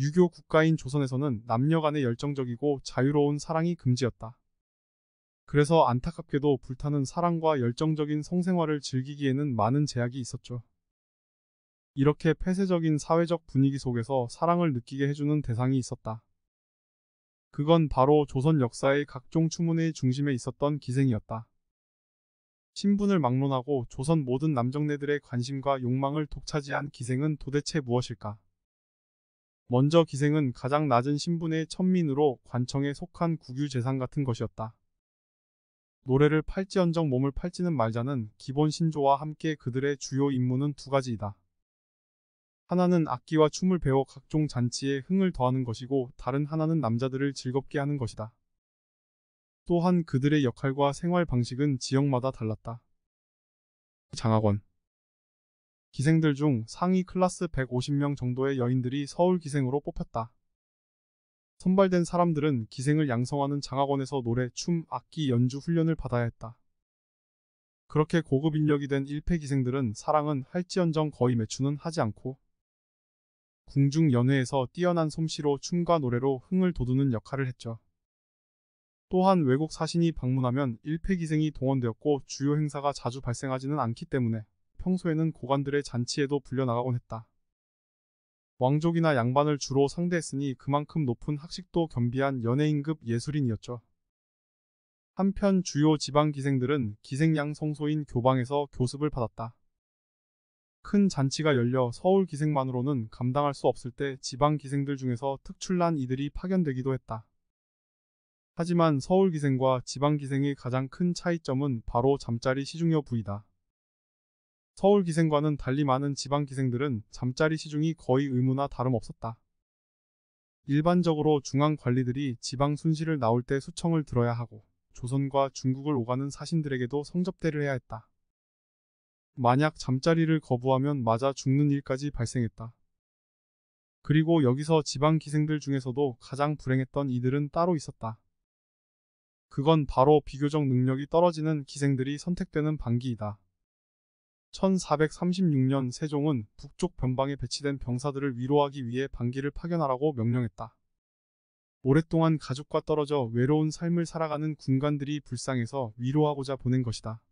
유교 국가인 조선에서는 남녀 간의 열정적이고 자유로운 사랑이 금지였다. 그래서 안타깝게도 불타는 사랑과 열정적인 성생활을 즐기기에는 많은 제약이 있었죠. 이렇게 폐쇄적인 사회적 분위기 속에서 사랑을 느끼게 해주는 대상이 있었다. 그건 바로 조선 역사의 각종 추문의 중심에 있었던 기생이었다. 신분을 막론하고 조선 모든 남정네들의 관심과 욕망을 독차지한 기생은 도대체 무엇일까? 먼저 기생은 가장 낮은 신분의 천민으로 관청에 속한 국유재산 같은 것이었다. 노래를 팔지언정 몸을 팔지는 말자는 기본 신조와 함께 그들의 주요 임무는 두 가지이다. 하나는 악기와 춤을 배워 각종 잔치에 흥을 더하는 것이고 다른 하나는 남자들을 즐겁게 하는 것이다. 또한 그들의 역할과 생활 방식은 지역마다 달랐다. 장악원 기생들 중 상위 클라스 150명 정도의 여인들이 서울 기생으로 뽑혔다. 선발된 사람들은 기생을 양성하는 장학원에서 노래, 춤, 악기, 연주 훈련을 받아야 했다. 그렇게 고급 인력이 된 일패 기생들은 사랑은 할지언정 거의 매춘은 하지 않고 궁중연회에서 뛰어난 솜씨로 춤과 노래로 흥을 돋우는 역할을 했죠. 또한 외국 사신이 방문하면 일패기생이 동원되었고 주요 행사가 자주 발생하지는 않기 때문에 평소에는 고관들의 잔치에도 불려나가곤 했다. 왕족이나 양반을 주로 상대했으니 그만큼 높은 학식도 겸비한 연예인급 예술인이었죠. 한편 주요 지방 기생들은 기생양 성소인 교방에서 교습을 받았다. 큰 잔치가 열려 서울 기생만으로는 감당할 수 없을 때 지방 기생들 중에서 특출난 이들이 파견되기도 했다. 하지만 서울 기생과 지방 기생의 가장 큰 차이점은 바로 잠자리 시중여 부위다. 서울 기생과는 달리 많은 지방 기생들은 잠자리 시중이 거의 의무나 다름없었다. 일반적으로 중앙 관리들이 지방 순시를 나올 때 수청을 들어야 하고 조선과 중국을 오가는 사신들에게도 성접대를 해야 했다. 만약 잠자리를 거부하면 맞아 죽는 일까지 발생했다. 그리고 여기서 지방 기생들 중에서도 가장 불행했던 이들은 따로 있었다. 그건 바로 비교적 능력이 떨어지는 기생들이 선택되는 반기이다. 1436년 세종은 북쪽 변방에 배치된 병사들을 위로하기 위해 반기를 파견하라고 명령했다. 오랫동안 가족과 떨어져 외로운 삶을 살아가는 군관들이 불쌍해서 위로하고자 보낸 것이다.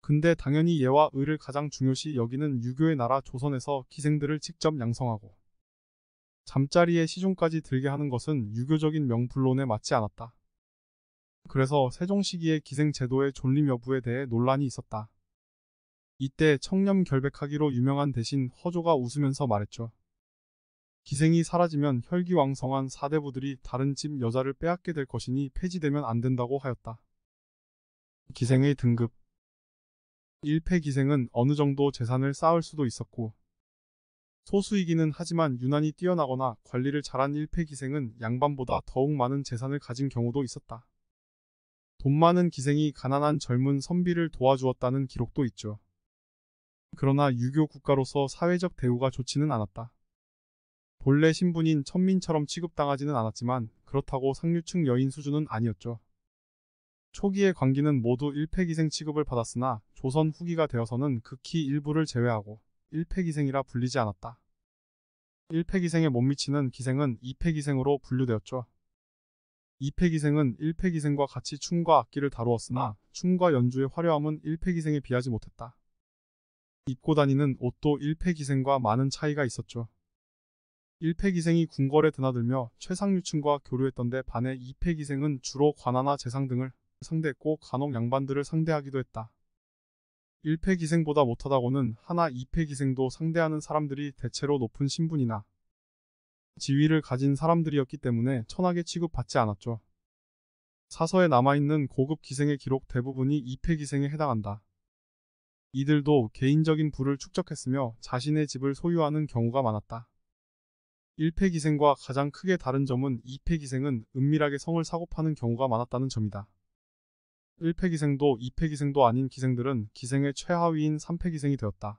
근데 당연히 예와 의를 가장 중요시 여기는 유교의 나라 조선에서 기생들을 직접 양성하고 잠자리에 시중까지 들게 하는 것은 유교적인 명분론에 맞지 않았다. 그래서 세종 시기의 기생 제도의 존립 여부에 대해 논란이 있었다. 이때 청렴 결백하기로 유명한 대신 허조가 웃으면서 말했죠. 기생이 사라지면 혈기왕성한 사대부들이 다른 집 여자를 빼앗게 될 것이니 폐지되면 안 된다고 하였다. 기생의 등급 1패 기생은 어느 정도 재산을 쌓을 수도 있었고 소수이기는 하지만 유난히 뛰어나거나 관리를 잘한 1패 기생은 양반보다 더욱 많은 재산을 가진 경우도 있었다. 돈 많은 기생이 가난한 젊은 선비를 도와주었다는 기록도 있죠. 그러나 유교 국가로서 사회적 대우가 좋지는 않았다. 본래 신분인 천민처럼 취급당하지는 않았지만 그렇다고 상류층 여인 수준은 아니었죠. 초기의 관기는 모두 일패기생 취급을 받았으나 조선 후기가 되어서는 극히 일부를 제외하고 일패기생이라 불리지 않았다. 일패기생에 못 미치는 기생은 이패기생으로 분류되었죠. 이패기생은 일패기생과 같이 춤과 악기를 다루었으나 춤과 연주의 화려함은 일패기생에 비하지 못했다. 입고 다니는 옷도 일패기생과 많은 차이가 있었죠. 일패기생이 궁궐에 드나들며 최상류층과 교류했던데 반해 이패기생은 주로 관아나 재상 등을 상대했고 간혹 양반들을 상대하기도 했다. 일패기생보다 못하다고는 하나 이패기생도 상대하는 사람들이 대체로 높은 신분이나 지위를 가진 사람들이었기 때문에 천하게 취급받지 않았죠. 사서에 남아있는 고급 기생의 기록 대부분이 이패기생에 해당한다. 이들도 개인적인 부를 축적했으며 자신의 집을 소유하는 경우가 많았다. 1패 기생과 가장 크게 다른 점은 2패 기생은 은밀하게 성을 사고파는 경우가 많았다는 점이다. 1패 기생도 2패 기생도 아닌 기생들은 기생의 최하위인 3패 기생이 되었다.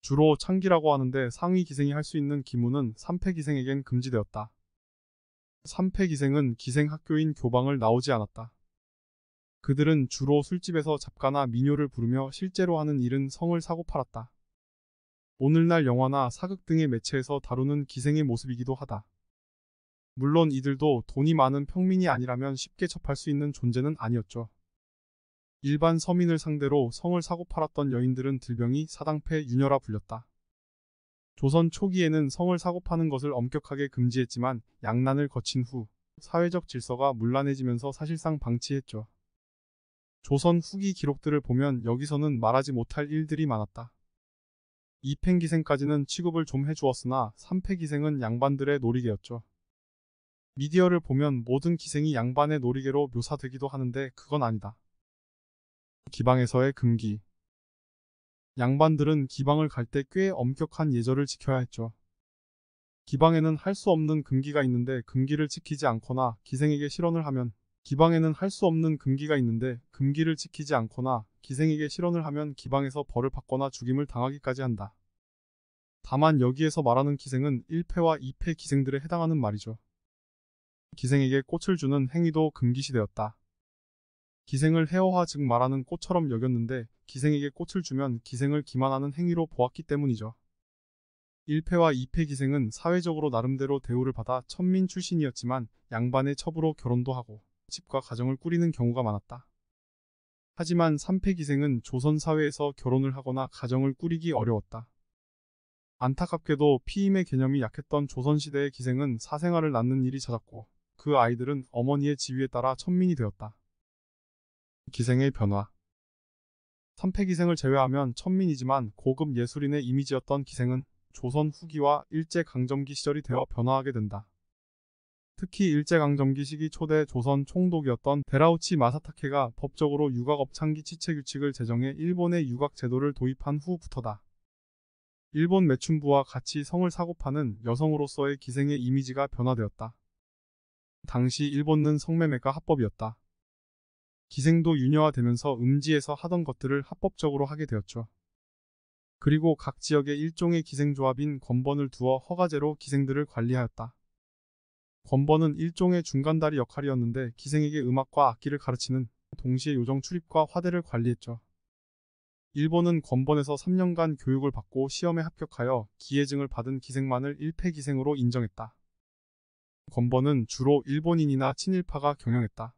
주로 창기라고 하는데 상위 기생이 할 수 있는 기문은 3패 기생에겐 금지되었다. 3패 기생은 기생 학교인 교방을 나오지 않았다. 그들은 주로 술집에서 잡가나 민요를 부르며 실제로 하는 일은 성을 사고팔았다. 오늘날 영화나 사극 등의 매체에서 다루는 기생의 모습이기도 하다. 물론 이들도 돈이 많은 평민이 아니라면 쉽게 접할 수 있는 존재는 아니었죠. 일반 서민을 상대로 성을 사고 팔았던 여인들은 들병이 사당패 유녀라 불렸다. 조선 초기에는 성을 사고 파는 것을 엄격하게 금지했지만 양난을 거친 후 사회적 질서가 문란해지면서 사실상 방치했죠. 조선 후기 기록들을 보면 여기서는 말하지 못할 일들이 많았다. 2팽기생까지는 취급을 좀 해주었으나 3패기생은 양반들의 놀이개였죠. 미디어를 보면 모든 기생이 양반의 놀이개로 묘사되기도 하는데 그건 아니다. 기방에서의 금기. 양반들은 기방을 갈 때 꽤 엄격한 예절을 지켜야 했죠. 기방에는 할 수 없는 금기가 있는데 금기를 지키지 않거나 기생에게 실언을 하면 기방에서 벌을 받거나 죽임을 당하기까지 한다. 다만 여기에서 말하는 기생은 1패와 2패 기생들에 해당하는 말이죠. 기생에게 꽃을 주는 행위도 금기시되었다. 기생을 해어화 즉 말하는 꽃처럼 여겼는데 기생에게 꽃을 주면 기생을 기만하는 행위로 보았기 때문이죠. 1패와 2패 기생은 사회적으로 나름대로 대우를 받아 천민 출신이었지만 양반의 첩으로 결혼도 하고 집과 가정을 꾸리는 경우가 많았다. 하지만 3패 기생은 조선 사회에서 결혼을 하거나 가정을 꾸리기 어려웠다. 안타깝게도 피임의 개념이 약했던 조선시대의 기생은 사생아를 낳는 일이 잦았고 그 아이들은 어머니의 지위에 따라 천민이 되었다. 기생의 변화. 3패 기생을 제외하면 천민이지만 고급 예술인의 이미지였던 기생은 조선 후기와 일제강점기 시절이 되어 변화하게 된다. 특히 일제강점기 시기 초대 조선 총독이었던 데라우치 마사타케가 법적으로 육악업창기 치체규칙을 제정해 일본의 육악제도를 도입한 후부터다. 일본 매춘부와 같이 성을 사고 파는 여성으로서의 기생의 이미지가 변화되었다. 당시 일본은 성매매가 합법이었다. 기생도 유녀화되면서 음지에서 하던 것들을 합법적으로 하게 되었죠. 그리고 각 지역에 일종의 기생조합인 권번을 두어 허가제로 기생들을 관리하였다. 권번은 일종의 중간다리 역할이었는데 기생에게 음악과 악기를 가르치는 동시에 요정 출입과 화대를 관리했죠. 일본은 권번에서 3년간 교육을 받고 시험에 합격하여 기회증을 받은 기생만을 1패 기생으로 인정했다. 권번은 주로 일본인이나 친일파가 경영했다.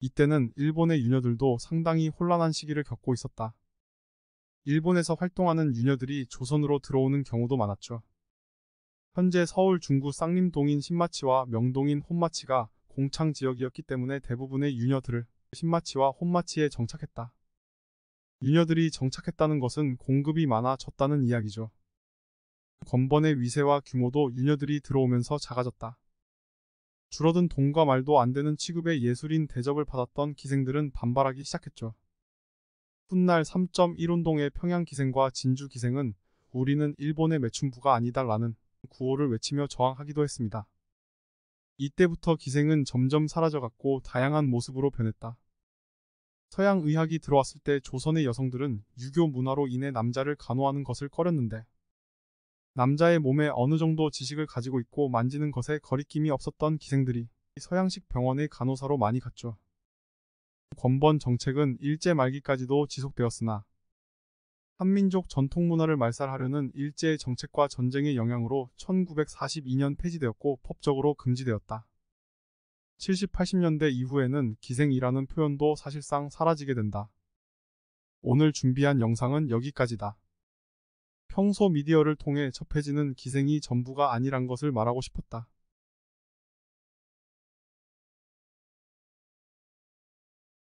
이때는 일본의 유녀들도 상당히 혼란한 시기를 겪고 있었다. 일본에서 활동하는 유녀들이 조선으로 들어오는 경우도 많았죠. 현재 서울 중구 쌍림동인 신마치와 명동인 혼마치가 공창 지역이었기 때문에 대부분의 유녀들을 신마치와 혼마치에 정착했다. 유녀들이 정착했다는 것은 공급이 많아졌다는 이야기죠. 권번의 위세와 규모도 유녀들이 들어오면서 작아졌다. 줄어든 돈과 말도 안 되는 취급의 예술인 대접을 받았던 기생들은 반발하기 시작했죠. 훗날 3.1운동의 평양기생과 진주기생은 우리는 일본의 매춘부가 아니다라는 구호를 외치며 저항하기도 했습니다. 이때부터 기생은 점점 사라져갔고 다양한 모습으로 변했다. 서양 의학이 들어왔을 때 조선의 여성들은 유교 문화로 인해 남자를 간호하는 것을 꺼렸는데 남자의 몸에 어느 정도 지식을 가지고 있고 만지는 것에 거리낌이 없었던 기생들이 서양식 병원의 간호사로 많이 갔죠. 권번 정책은 일제 말기까지도 지속되었으나 한민족 전통문화를 말살하려는 일제의 정책과 전쟁의 영향으로 1942년 폐지되었고 법적으로 금지되었다. 70, 80년대 이후에는 기생이라는 표현도 사실상 사라지게 된다. 오늘 준비한 영상은 여기까지다. 평소 미디어를 통해 접해지는 기생이 전부가 아니란 것을 말하고 싶었다.